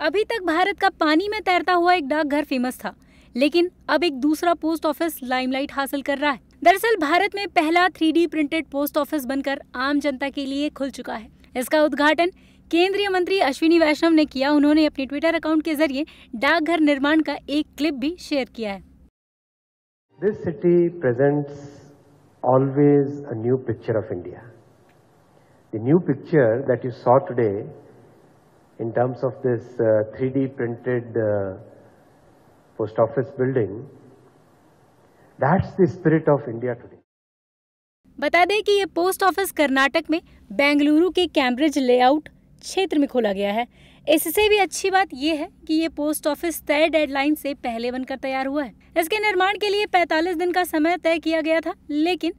अभी तक भारत का पानी में तैरता हुआ एक डाकघर फेमस था, लेकिन अब एक दूसरा पोस्ट ऑफिस लाइमलाइट हासिल कर रहा है। दरअसल भारत में पहला 3D प्रिंटेड पोस्ट ऑफिस बनकर आम जनता के लिए खुल चुका है। इसका उद्घाटन केंद्रीय मंत्री अश्विनी वैष्णव ने किया। उन्होंने अपने ट्विटर अकाउंट के जरिए डाकघर निर्माण का एक क्लिप भी शेयर किया है। This city presents always a new picture of India. The new picture that you saw today in terms of this 3D printed post office building, that's the spirit of India today. बता दें कि ये post office Karnataka में बेंगलुरु के Cambridge ले out क्षेत्र में खोला गया है। इससे भी अच्छी बात यह है कि ये पोस्ट ऑफिस तय डेडलाइन से पहले बनकर तैयार हुआ है। इसके निर्माण के लिए 45 दिन का समय तय किया गया था, लेकिन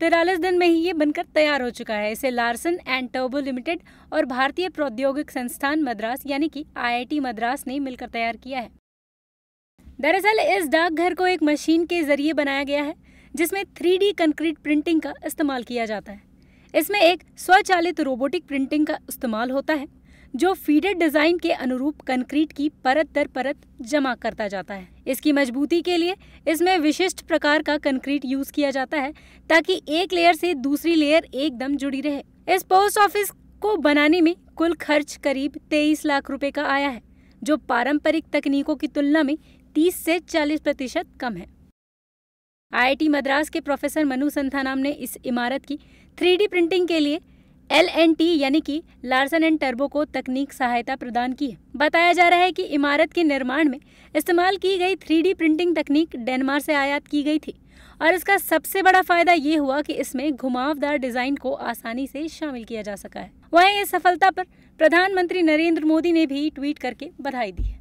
43 दिन में ही ये बनकर तैयार हो चुका है। इसे लार्सन एंड टुब्रो लिमिटेड और भारतीय प्रौद्योगिक संस्थान मद्रास यानी कि IIT मद्रास ने मिलकर तैयार किया है। दरअसल इस डाकघर को एक मशीन के जरिए बनाया गया है, जिसमें 3D कंक्रीट प्रिंटिंग का इस्तेमाल किया जाता है। इसमें एक स्वचालित रोबोटिक प्रिंटिंग का इस्तेमाल होता है, जो फीडर डिज़ाइन के अनुरूप कंक्रीट की परत दर परत जमा करता जाता है। इसकी मजबूती के लिए इसमें विशिष्ट प्रकार का कंक्रीट यूज़ किया जाता है, ताकि एक लेयर से दूसरी लेयर एकदम जुड़ी रहे। इस पोस्ट ऑफिस को बनाने में कुल खर्च करीब 23 लाख रुपये का आया है, जो पारंपरिक तकनीकों की तुलना में 30 से 40% कम है। IIT मद्रास के प्रोफेसर मनु संथानाम ने इस इमारत की 3D प्रिंटिंग के लिए LNT यानी कि लार्सन एंड टुब्रो को तकनीक सहायता प्रदान की है। बताया जा रहा है कि इमारत के निर्माण में इस्तेमाल की गई 3D प्रिंटिंग तकनीक डेनमार्क से आयात की गई थी, और इसका सबसे बड़ा फायदा ये हुआ कि इसमें घुमावदार डिजाइन को आसानी से शामिल किया जा सका है। वहीं इस सफलता पर प्रधानमंत्री नरेंद्र मोदी ने भी ट्वीट करके बधाई दी है।